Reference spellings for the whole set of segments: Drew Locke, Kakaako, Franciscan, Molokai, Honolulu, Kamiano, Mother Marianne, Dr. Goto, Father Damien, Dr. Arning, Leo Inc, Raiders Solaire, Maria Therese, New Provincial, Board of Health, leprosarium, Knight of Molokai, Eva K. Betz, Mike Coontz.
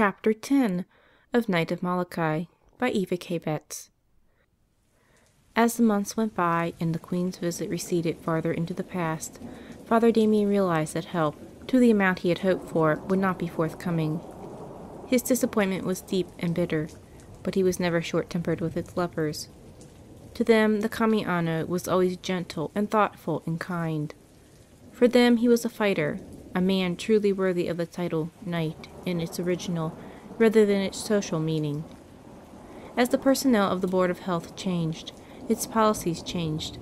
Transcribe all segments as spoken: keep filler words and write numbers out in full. Chapter ten of Knight of Molokai by Eva K. Betz. As the months went by and the Queen's visit receded farther into the past, Father Damien realized that help, to the amount he had hoped for, would not be forthcoming. His disappointment was deep and bitter, but he was never short-tempered with its lepers. To them the Kamiano was always gentle and thoughtful and kind. For them he was a fighter, a man truly worthy of the title knight in its original, rather than its social meaning. As the personnel of the Board of Health changed, its policies changed.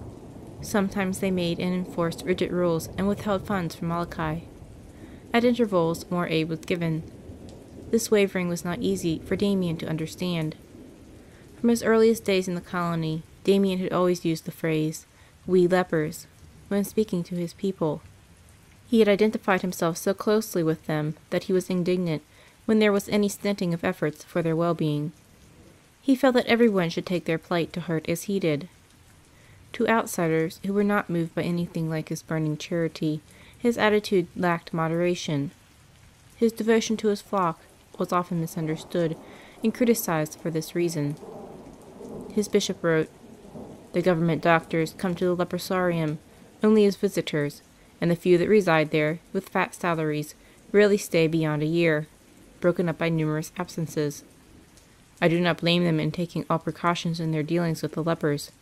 Sometimes they made and enforced rigid rules and withheld funds from Molokai. At intervals, more aid was given. This wavering was not easy for Damien to understand. From his earliest days in the colony, Damien had always used the phrase, "we lepers," when speaking to his people. He had identified himself so closely with them that he was indignant when there was any stinting of efforts for their well-being. He felt that everyone should take their plight to heart as he did. To outsiders, who were not moved by anything like his burning charity, his attitude lacked moderation. His devotion to his flock was often misunderstood and criticized for this reason. His bishop wrote, "The government doctors come to the leprosarium only as visitors, and the few that reside there, with fat salaries, rarely stay beyond a year, broken up by numerous absences. I do not blame them in taking all precautions in their dealings with the lepers,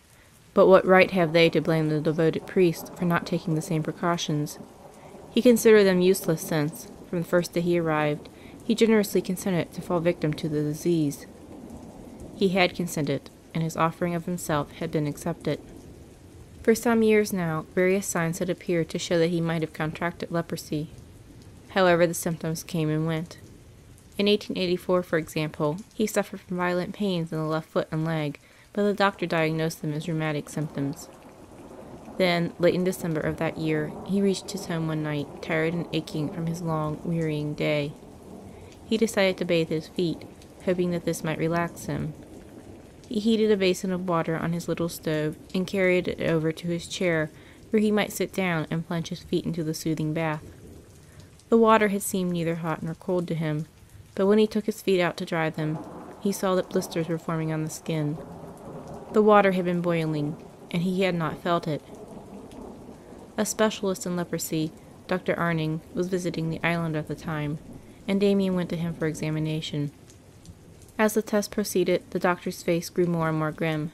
but what right have they to blame the devoted priest for not taking the same precautions? He considered them useless since, from the first day he arrived, he generously consented to fall victim to the disease." He had consented, and his offering of himself had been accepted. For some years now, various signs had appeared to show that he might have contracted leprosy. However, the symptoms came and went. In eighteen eighty-four, for example, he suffered from violent pains in the left foot and leg, but the doctor diagnosed them as rheumatic symptoms. Then, late in December of that year, he reached his home one night, tired and aching from his long, wearying day. He decided to bathe his feet, hoping that this might relax him. He heated a basin of water on his little stove and carried it over to his chair, where he might sit down and plunge his feet into the soothing bath. The water had seemed neither hot nor cold to him, but when he took his feet out to dry them, he saw that blisters were forming on the skin. The water had been boiling, and he had not felt it. A specialist in leprosy, Doctor Arning, was visiting the island at the time, and Damien went to him for examination. As the test proceeded, the doctor's face grew more and more grim.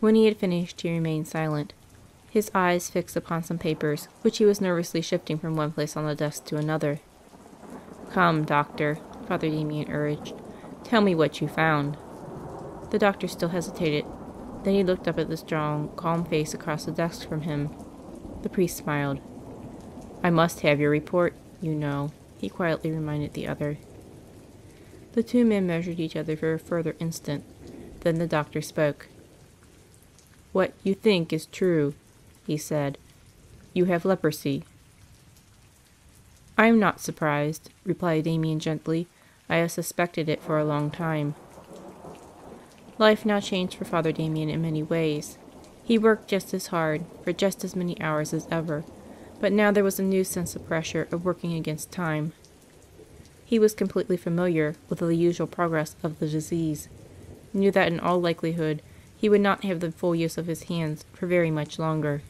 When he had finished, he remained silent, his eyes fixed upon some papers, which he was nervously shifting from one place on the desk to another. "Come, doctor," Father Damien urged. "Tell me what you found." The doctor still hesitated. Then he looked up at the strong, calm face across the desk from him. The priest smiled. "I must have your report, you know," he quietly reminded the other. The two men measured each other for a further instant. Then the doctor spoke. "What you think is true," he said. "You have leprosy." "I am not surprised," replied Damien gently. "I have suspected it for a long time." Life now changed for Father Damien in many ways. He worked just as hard, for just as many hours as ever, but now there was a new sense of pressure of working against time. He was completely familiar with the usual progress of the disease, knew that in all likelihood he would not have the full use of his hands for very much longer.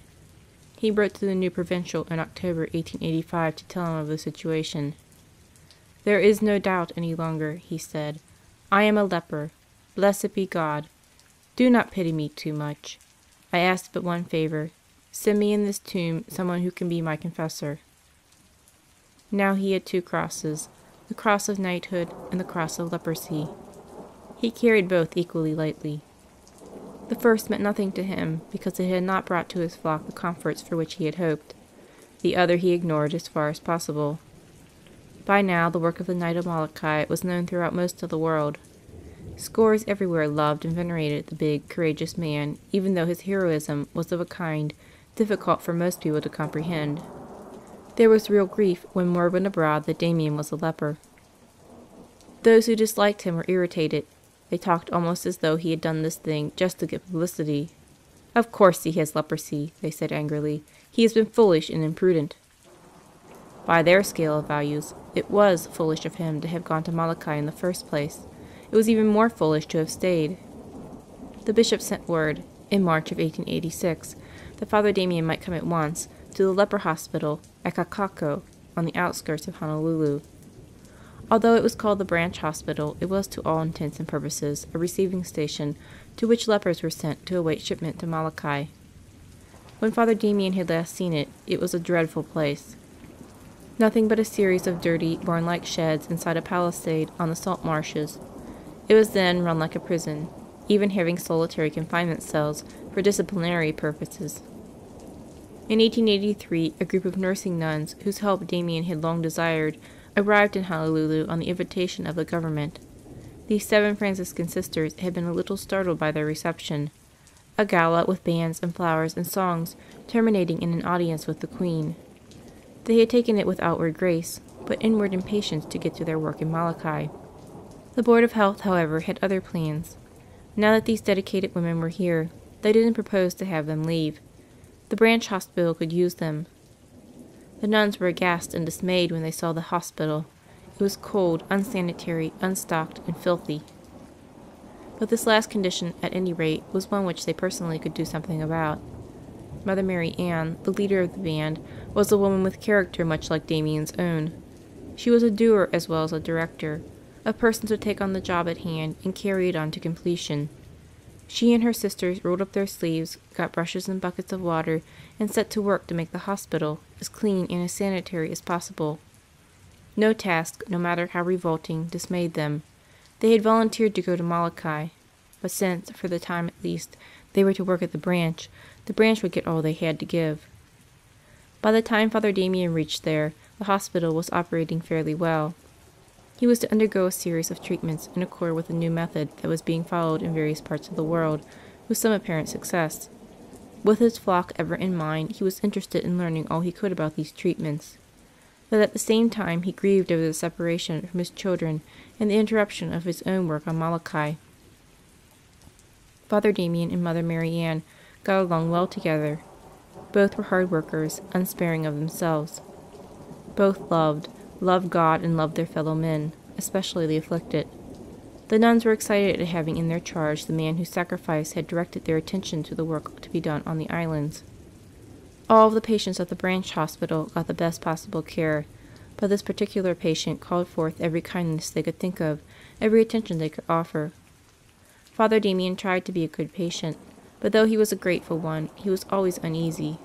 He wrote to the New Provincial in October eighteen eighty-five to tell him of the situation. "There is no doubt any longer," he said. "I am a leper. Blessed be God. Do not pity me too much. I ask but one favor. Send me in this tomb someone who can be my confessor." Now he had two crosses, the cross of knighthood and the cross of leprosy. He carried both equally lightly. The first meant nothing to him, because it had not brought to his flock the comforts for which he had hoped. The other he ignored as far as possible. By now the work of the Knight of Molokai was known throughout most of the world. Scores everywhere loved and venerated the big, courageous man, even though his heroism was of a kind difficult for most people to comprehend. There was real grief when word went abroad that Damien was a leper. Those who disliked him were irritated. They talked almost as though he had done this thing just to get publicity. "Of course he has leprosy," they said angrily. "He has been foolish and imprudent." By their scale of values, it was foolish of him to have gone to Molokai in the first place. It was even more foolish to have stayed. The bishop sent word, in March of eighteen eighty-six, that Father Damien might come at once to the leper hospital at Kakaako, on the outskirts of Honolulu. Although it was called the branch hospital, it was to all intents and purposes a receiving station to which lepers were sent to await shipment to Molokai. When Father Damien had last seen it, it was a dreadful place. Nothing but a series of dirty, barn-like sheds inside a palisade on the salt marshes. It was then run like a prison, even having solitary confinement cells for disciplinary purposes. In eighteen eighty-three, a group of nursing nuns, whose help Damien had long desired, arrived in Honolulu on the invitation of the government. These seven Franciscan sisters had been a little startled by their reception. A gala with bands and flowers and songs, terminating in an audience with the Queen. They had taken it with outward grace, but inward impatience to get to their work in Molokai. The Board of Health, however, had other plans. Now that these dedicated women were here, they didn't propose to have them leave. The branch hospital could use them. The nuns were aghast and dismayed when they saw the hospital. It was cold, unsanitary, unstocked, and filthy. But this last condition, at any rate, was one which they personally could do something about. Mother Marianne, the leader of the band, was a woman with character much like Damien's own. She was a doer as well as a director, a person to take on the job at hand and carry it on to completion. She and her sisters rolled up their sleeves, got brushes and buckets of water, and set to work to make the hospital as clean and as sanitary as possible. No task, no matter how revolting, dismayed them. They had volunteered to go to Molokai, but since, for the time at least, they were to work at the branch, the branch would get all they had to give. By the time Father Damien reached there, the hospital was operating fairly well. He was to undergo a series of treatments in accord with a new method that was being followed in various parts of the world, with some apparent success. With his flock ever in mind, he was interested in learning all he could about these treatments. But at the same time he grieved over the separation from his children and the interruption of his own work on Molokai. Father Damien and Mother Marianne got along well together. Both were hard workers, unsparing of themselves. Both loved, loved God and loved their fellow men, especially the afflicted. The nuns were excited at having in their charge the man whose sacrifice had directed their attention to the work to be done on the islands. All of the patients at the branch hospital got the best possible care, but this particular patient called forth every kindness they could think of, every attention they could offer. Father Damien tried to be a good patient, but though he was a grateful one, he was always uneasy.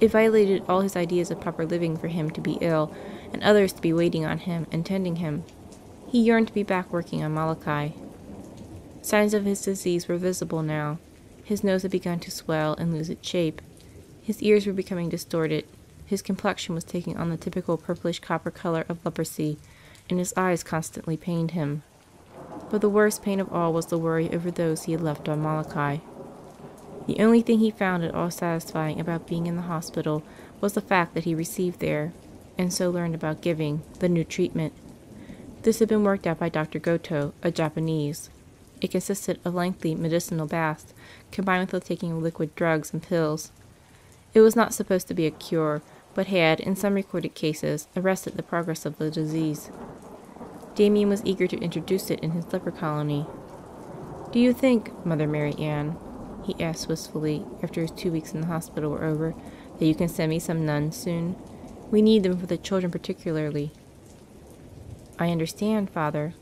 It violated all his ideas of proper living for him to be ill, and others to be waiting on him and tending him. He yearned to be back working on Molokai. Signs of his disease were visible now. His nose had begun to swell and lose its shape. His ears were becoming distorted. His complexion was taking on the typical purplish-copper color of leprosy, and his eyes constantly pained him. But the worst pain of all was the worry over those he had left on Molokai. The only thing he found at all satisfying about being in the hospital was the fact that he received there, and so learned about giving, the new treatment. This had been worked out by Doctor Goto, a Japanese. It consisted of lengthy medicinal baths, combined with the taking of liquid drugs and pills. It was not supposed to be a cure, but had, in some recorded cases, arrested the progress of the disease. Damien was eager to introduce it in his leper colony. "Do you think, Mother Marianne," he asked wistfully, after his two weeks in the hospital were over, "that you can send me some nuns soon? We need them for the children particularly." "I understand, Father.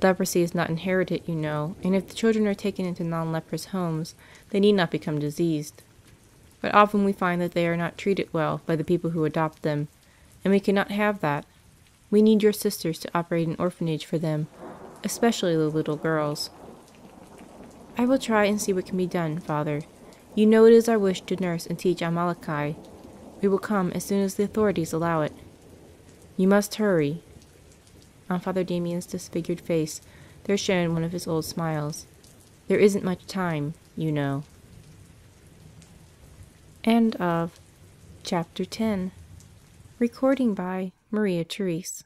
Leprosy is not inherited, you know, and if the children are taken into non-leprous homes, they need not become diseased. But often we find that they are not treated well by the people who adopt them, and we cannot have that. We need your sisters to operate an orphanage for them, especially the little girls." "I will try and see what can be done, Father. You know it is our wish to nurse and teach on Molokai. We will come as soon as the authorities allow it." "You must hurry." On Father Damien's disfigured face there shone one of his old smiles. "There isn't much time, you know." End of Chapter ten. Recording by Maria Therese.